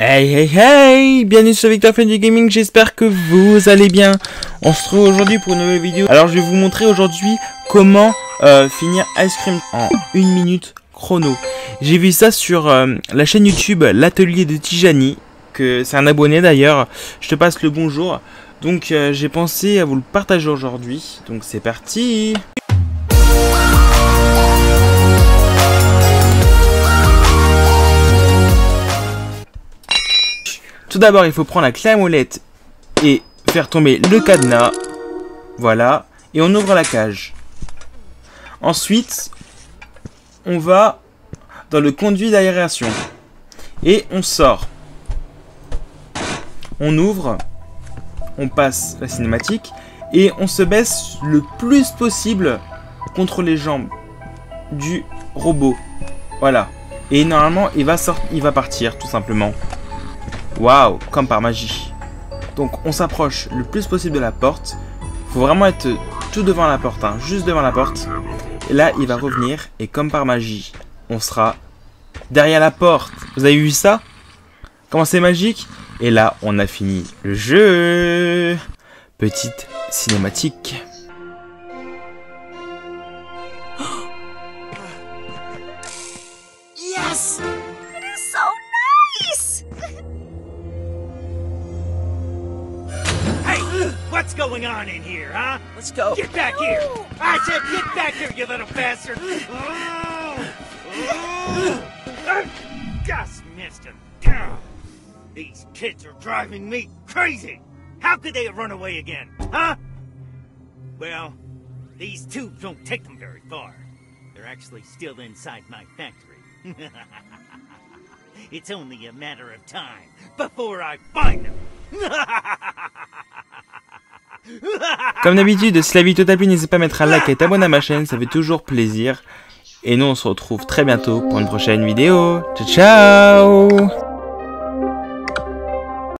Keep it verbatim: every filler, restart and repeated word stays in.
Hey hey hey, bienvenue sur VictorFaitDuGaming, j'espère que vous allez bien. On se retrouve aujourd'hui pour une nouvelle vidéo. Alors je vais vous montrer aujourd'hui comment euh, finir Ice Cream en une minute chrono. J'ai vu ça sur euh, la chaîne YouTube L'Atelier de Tijani, que c'est un abonné d'ailleurs, je te passe le bonjour. Donc euh, j'ai pensé à vous le partager aujourd'hui, donc c'est parti. Tout d'abord, il faut prendre la clé à molette et faire tomber le cadenas. Voilà. Et on ouvre la cage. Ensuite, on va dans le conduit d'aération. Et on sort. On ouvre. On passe la cinématique. Et on se baisse le plus possible contre les jambes du robot. Voilà. Et normalement, il va, il va partir tout simplement. Waouh, comme par magie. Donc on s'approche le plus possible de la porte. Faut vraiment être tout devant la porte, hein, juste devant la porte. Et là, il va revenir et comme par magie, on sera derrière la porte. Vous avez vu ça? Comment c'est magique? Et là, on a fini le jeu. Petite cinématique. Yes! It is so nice! What's going on in here, huh? Let's go. Get back no. here. I said get back here, you little bastard. Oh. Oh. Just missed him. These kids are driving me crazy. How could they have run away again, huh? Well, these tubes don't take them very far. They're actually still inside my factory. It's only a matter of time before I find them. Comme d'habitude, si la vidéo t'a plu, n'hésite pas à mettre un like et t'abonner à ma chaîne, ça fait toujours plaisir. Et nous, on se retrouve très bientôt pour une prochaine vidéo. Ciao, ciao!